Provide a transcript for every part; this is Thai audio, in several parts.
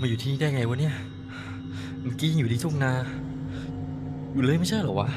มาอยู่ที่นี่ได้ไงวะเนี่ยเมื่อกี้อยู่ที่ทุ่งนาอยู่เลยไม่ใช่เหรอวะ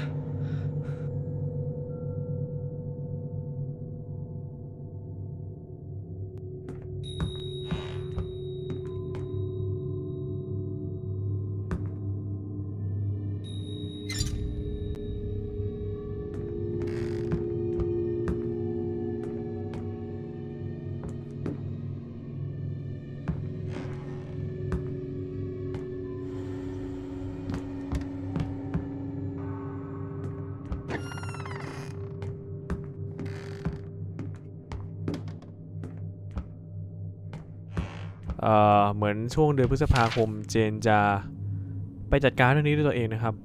เหมือนช่วงเดือนพฤษภาคมเจนจะไปจัดการเรื่องนี้ด้วยตัวเองนะครับ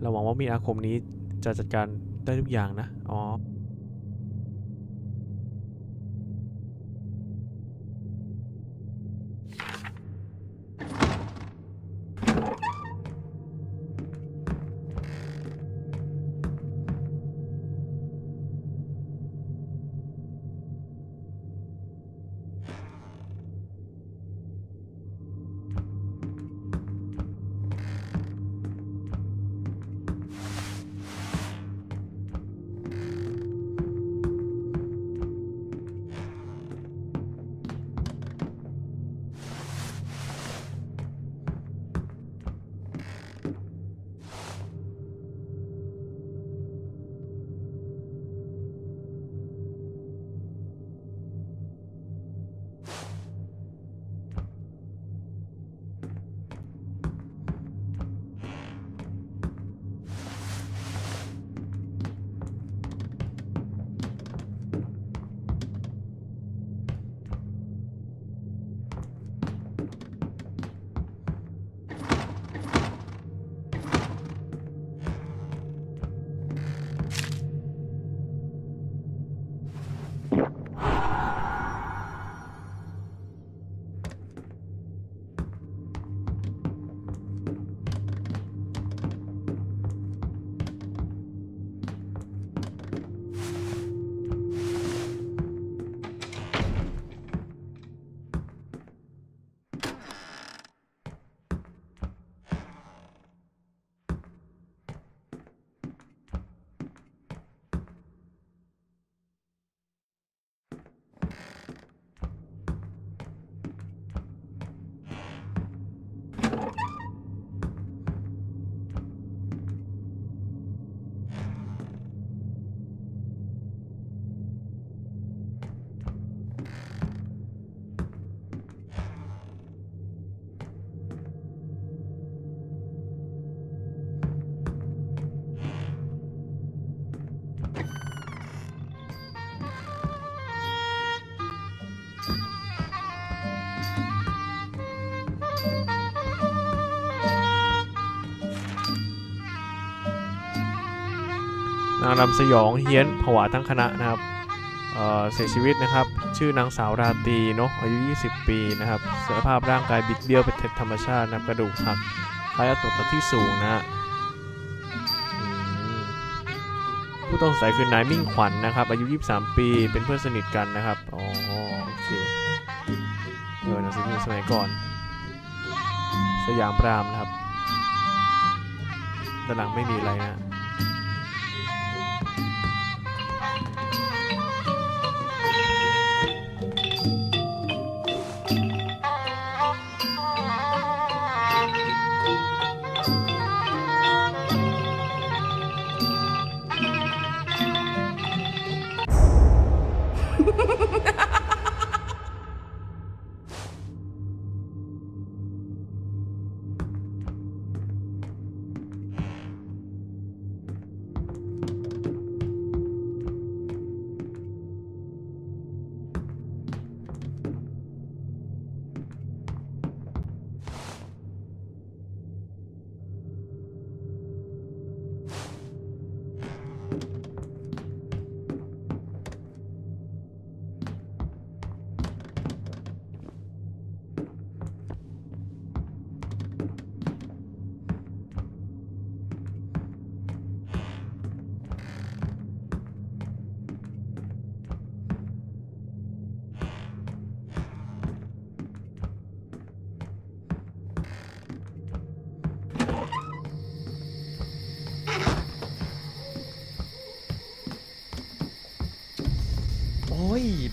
เราหวังว่ามีอาคมนี้จะจัดการได้ทุกอย่างนะอ๋อนางรำสยองเฮี้ยนผวาทั้งคณะนะครับ เสียชีวิตนะครับชื่อนางสาวราตรีเนาะอายุ20ปีนะครับสภาพร่างกายบิดเบี้ยวเป็นธรรมชาตินะกระดูกหักคล้ายตกจากที่สูงนะฮะผู้ต้องสงสัยคือนายมิ่งขวัญ นะครับอายุ23ปีเป็นเพื่อนสนิทกันนะครับอ๋อโอเคเดี๋ยวหนังสือพิมพ์สมัยก่อนสยามพรามนะครับด้านหลังไม่มีอะไรนะ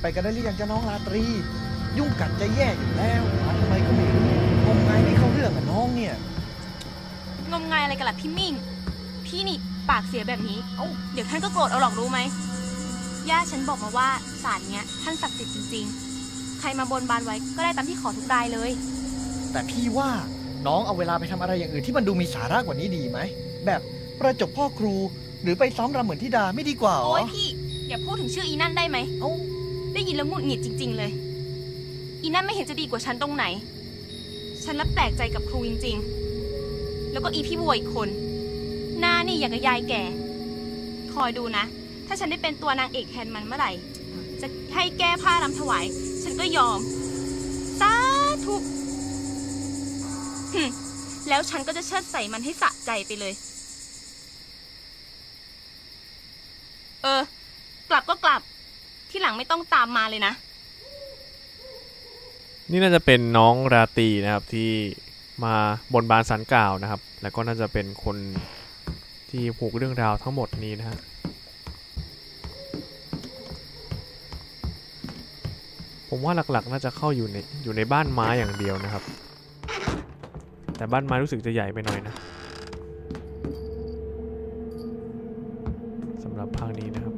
ไปกันได้หรือยังเจ้าน้องราตรียุ่งกัดจะแย่อยู่แล้วทำไมก็ไม่รู้งมงายไม่เข้าเรื่องกับน้องเนี่ยงมงายอะไรกันล่ะพี่มิ่งพี่นี่ปากเสียแบบนี้เดี๋ยวท่านก็โกรธเอาหรอกรู้ไหมย่าฉันบอกมาว่าศาลเนี้ยท่านศักดิ์สิทธิ์จริงๆใครมาบนบานไว้ก็ได้ตามที่ขอทุกรายเลยแต่พี่ว่าน้องเอาเวลาไปทำอะไรอย่างอื่นที่มันดูมีสาระกว่านี้ดีไหมแบบประจบพ่อครูหรือไปซ้อมรำเหมือนธิดาไม่ดีกว่าหรอโอ๊ยพี่อย่าพูดถึงชื่ออีนั่นได้ไหมได้ยินแล้วหงุดหงิดจริงๆเลยอีนั่นไม่เห็นจะดีกว่าฉันตรงไหนฉันรับแปลกใจกับครูจริงๆแล้วก็อีพี่บัวอีกคนหน้านี่อย่างกับยายแก่คอยดูนะถ้าฉันได้เป็นตัวนางเอกแทนมันเมื่อไหร่จะให้แก้ผ้ารำถวายฉันก็ยอมสาธุแล้วฉันก็จะเชิดใส่มันให้สะใจไปเลยกลับก็กลับที่หลังไม่ต้องตามมาเลยนะนี่น่าจะเป็นน้องราตรีนะครับที่มาบนบานศาลกล่าวนะครับแล้วก็น่าจะเป็นคนที่ผูกเรื่องราวทั้งหมดนี้นะฮะผมว่าหลักๆน่าจะเข้าอยู่ในบ้านไม้อย่างเดียวนะครับแต่บ้านไม้รู้สึกจะใหญ่ไปหน่อยนะสำหรับภาคนี้นะครับ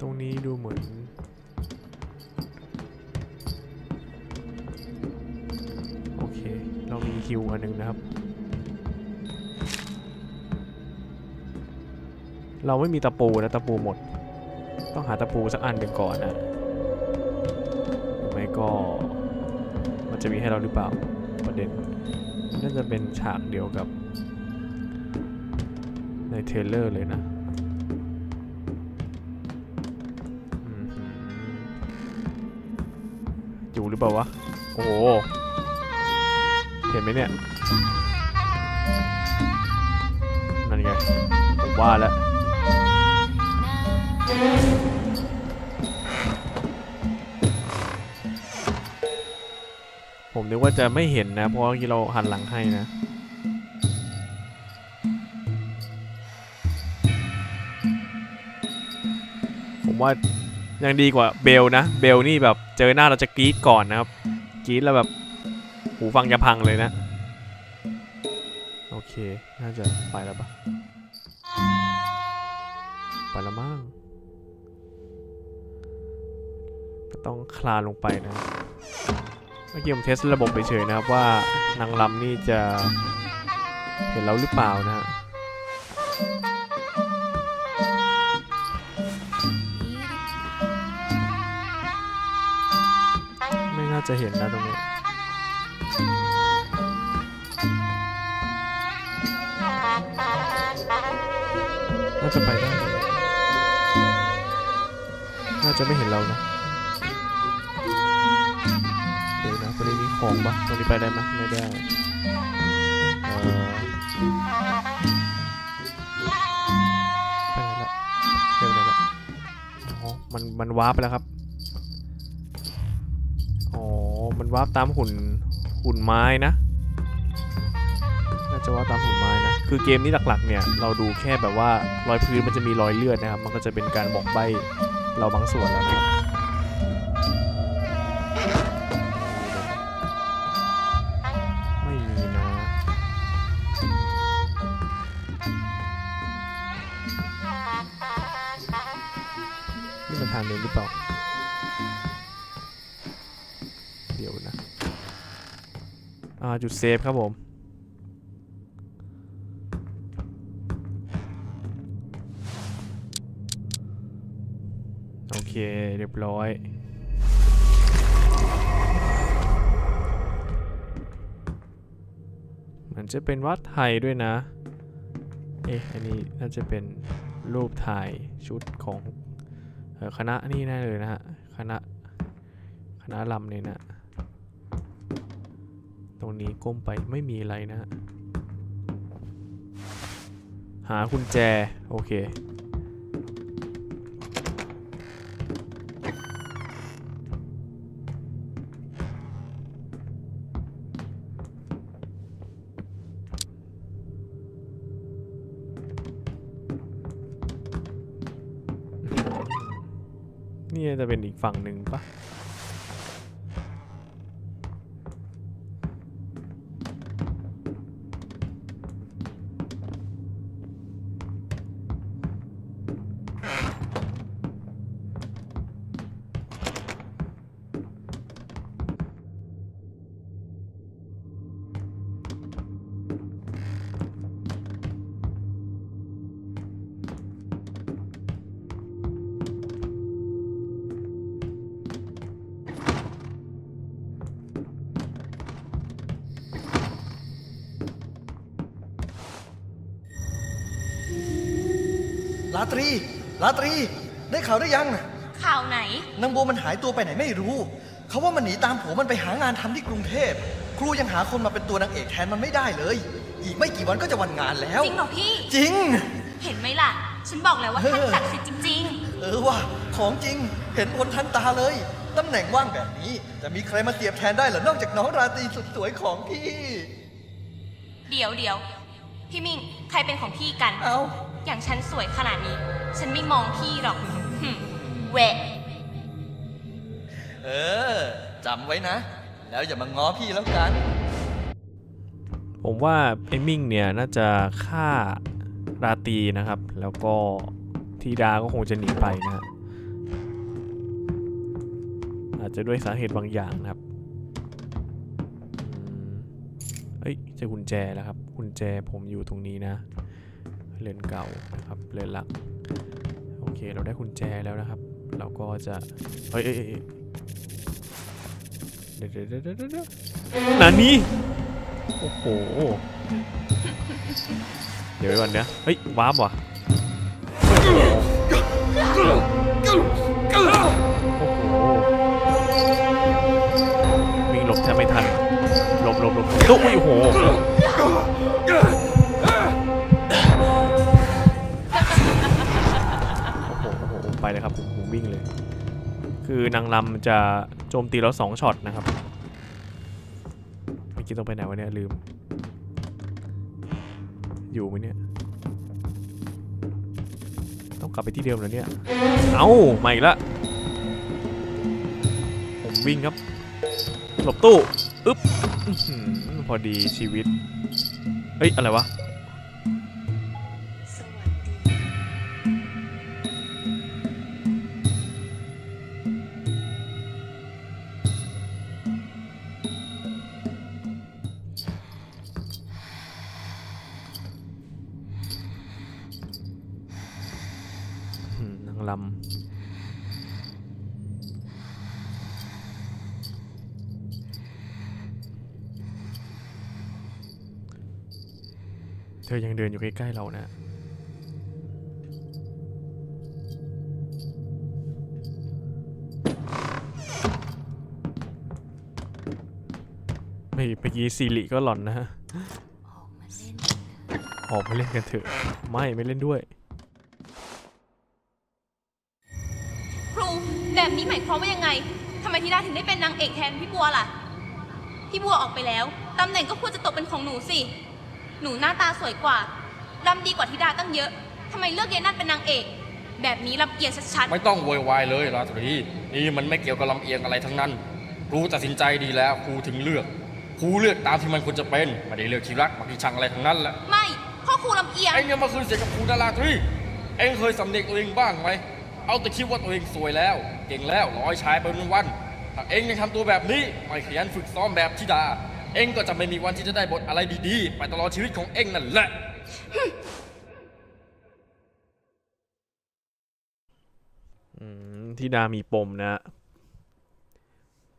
ตรงนี้ดูเหมือนโอเคเรามีคิวอันหนึ่งนะครับเราไม่มีตะปูนะตะปูหมดต้องหาตะปูสักอันหนึ่งก่อนนะไม่ก็มันจะมีให้เราหรือเปล่าประเด็นน่าจะเป็นฉากเดียวกับในเทเลอร์เลยนะอยู่หรือเปล่าวะโอ้โหเห็นไหมเนี่ยนั่นไงผมว่าแล้วผมนึกว่าจะไม่เห็นนะเพราะว่าที่เราหันหลังให้นะผมว่ายังดีกว่าเบลนะเบลนี่แบบเจอหน้าเราจะกรี๊ดก่อนนะครับกรี๊ดแล้วแบบหูฟังจะพังเลยนะโอเคน่าจะไปแล้วปะไปแล้วมั้งก็ต้องคลานลงไปนะเมื่อกี้ผมเทสระบบไปเฉยนะครับว่านางลำนี่จะเห็นเราหรือเปล่านะฮะไม่น่าจะเห็นนะตรงนี้น่าจะไปได้น่าจะไม่เห็นเรานะตรงนี้มีของปะตรงนี้ไปได้ไหมไม่ได้ไปไหนละเดี๋ยวไหนละอ๋อมันวาร์ปไปแล้วครับอ๋อมันวาร์ปตามหุ่นไม้นะน่าจะวาร์ปตามหุ่นไม้นะคือเกมนี้หลักๆเนี่ยเราดูแค่แบบว่ารอยพื้นมันจะมีรอยเลือดนะครับมันก็จะเป็นการบอกใบ้เราบางส่วนแล้วนะครับทางเดินหรือเปล่าเดี๋ยวนะจุดเซฟครับผมโอเคเรียบร้อยมันจะเป็นวัดไทยด้วยนะอันนี้น่าจะเป็นรูปถ่ายชุดของคณะนี่แน่เลยนะฮะคณะลำเนี่ยนะตรงนี้ก้มไปไม่มีอะไรนะหากุญแจโอเค นี่จะเป็นอีกฝั่งหนึ่งปะลาตรี ลาตรีได้ข่าวได้ยังข่าวไหนนางบัวมันหายตัวไปไหนไม่รู้เขาว่ามันหนีตามผัวมันไปหางานทำที่กรุงเทพครูยังหาคนมาเป็นตัวนางเอกแทนมันไม่ได้เลยอีกไม่กี่วันก็จะวันงานแล้วจริงเหรอพี่จริงเห็นไหมล่ะฉันบอกแล้วว่าท่านศักดิ์สิทธิ์จริงๆว่าของจริงเห็นผลทันตาเลยตำแหน่งว่างแบบนี้จะมีใครมาเสียบแทนได้หรอนอกจากน้องราตรีสุดสวยของพี่เดี๋ยวพี่มิ่งใครเป็นของพี่กันเอาอย่างฉันสวยขนาดนี้ฉันไม่มองพี่หรอกเวะจำไว้นะแล้วอย่ามาง้อพี่แล้วกันผมว่าไอ้มิ่งเนี่ยน่าจะฆ่าราตรีนะครับแล้วก็ธีดาก็คงจะหนีไปนะอาจจะด้วยสาเหตุบางอย่างนะครับเจอกุญแจแล้วครับกุญแจผมอยู่ตรงนี้นะเรือนเก่านะครับเรือนหลักโอเคเราได้กุญแจแล้วนะครับเราก็จะเดี๋ยวนั่นนี่โอ้โหเดี๋ยววันเนี้ยว้าบว่ะโอ้โหวิ่งหลบแทบไม่ทันหลบโอ้โหไปเลยครับผมวิ่งเลยคือนางลำจะโจมตีเรา2ช็อตนะครับเมื่อกี้ต้องไปไหนวะเนี่ยลืมอยู่ไหมเนี่ยต้องกลับไปที่เดิมแล้วเนี่ยเอ้ามาอีกละผมวิ่งครับหลบตู้อึ๊บพอดีชีวิตอะไรวะนางลำเธอยังเดินอยู่ใกล้ๆเรานะเมื่อกี้ซีรีก็หล่อนนะออกมาเล่นกันเถอะไม่เล่นด้วยครูแบบนี้หมายความว่ายังไงทำไมธิดาถึงได้เป็นนางเอกแทนพี่บัวล่ะพี่บัวออกไปแล้วตำแหน่งก็ควรจะตกเป็นของหนูสิหนูหน้าตาสวยกว่าลำดีกว่าธิดาตั้งเยอะทำไมเลือกยายนั่นเป็นนางเอกแบบนี้ลำเอียงชัดๆไม่ต้องโวยวายเลยราตรีนี่มันไม่เกี่ยวกับลำเอียงอะไรทั้งนั้นครูตัดสินใจดีแล้วครูถึงเลือกครูเลือกตามที่มันควรจะเป็นไม่ได้เลือกที่รักไม่ได้ชังอะไรทั้งนั้นแหละไม่พ่อครูลำเอียงไอ้เนี่ยมาคืนเสียกับครูดาราตรีเองเคยสำเนียกตัวเองบ้างไหมเอาแต่คิดว่าตัวเองสวยแล้วเก่งแล้วร้อยชายไปวันๆถ้าเองยังทำตัวแบบนี้ไม่ขยันฝึกซ้อมแบบธิดาเอ็งก็จะไม่มีวันที่จะได้บทอะไรดีๆไปตลอดชีวิตของเอ็งนั่นแหละธิดามีปมนะ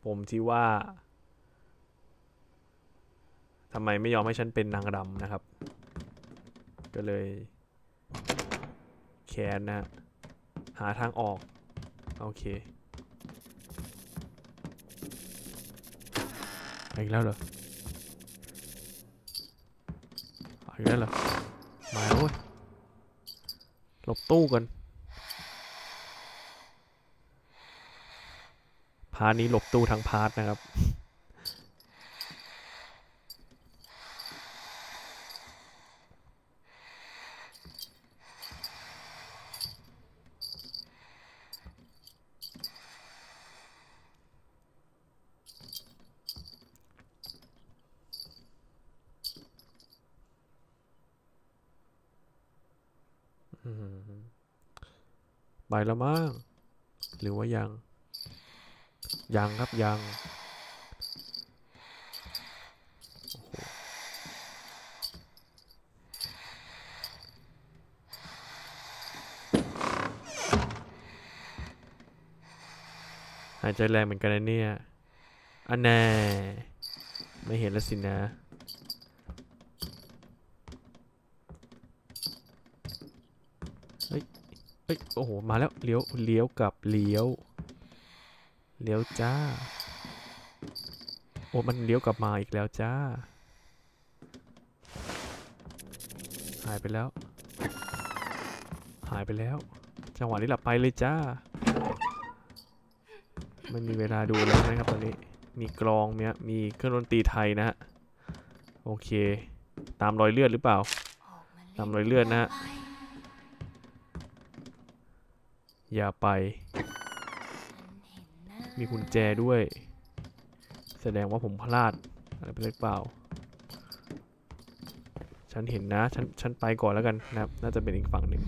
ปมที่ว่าทำไมไม่ยอมให้ฉันเป็นนางรำนะครับก็เลยแค้นนะหาทางออกโอเคอีกแล้วเหรออีกแล้วเหรอมาแล้วเว้ยหลบตู้กันพาร์ทนี้หลบตู้ทั้งพาร์ทนะครับ ไปแล้วมั้งหรือว่ายังครับยังหายใจแรงเหมือนกันนะเนี่ยอันแน่ไม่เห็นแล้วสินะเฮ้ยโอ้โหมาแล้วเลี้ยวกับเลี้ยวจ้าโอ้มันเลี้ยวกลับมาอีกแล้วจ้าหายไปแล้วจังหวะนี้หลับไปเลยจ้าไม่มีเวลาดูแล้วนะครับตอนนี้มีกลองมีเครื่องดนตรีไทยนะฮะโอเคตามรอยเลือดหรือเปล่าตามรอยเลือดนะฮะอย่าไปมีกุญแจด้วยแสดงว่าผมพลาดอะไรไปหรือเปล่าฉันเห็นนะฉันไปก่อนแล้วกันนะครับน่าจะเป็นอีกฝั่งหนึ่ง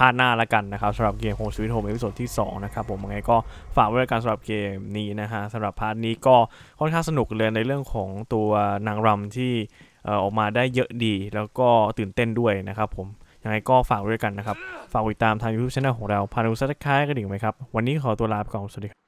พลาดหน้าละกันนะครับสำหรับเกมโฮมสวีทโฮมเอพิโซดที่2นะครับผมยังไงก็ฝากไว้ด้วยกันสำหรับเกมนี้นะฮะสำหรับพาร์ทนี้ก็ค่อนข้างสนุกเลยในเรื่องของตัวนางรำที่ออกมาได้เยอะดีแล้วก็ตื่นเต้นด้วยนะครับผมยังไงก็ฝากไว้ด้วยกันนะครับฝากติดตามทาง YouTube Channel ของเราพานุสัตย์คล้ายกระดิ่งไหมครับวันนี้ขอตัวลาไปก่อนสวัสดี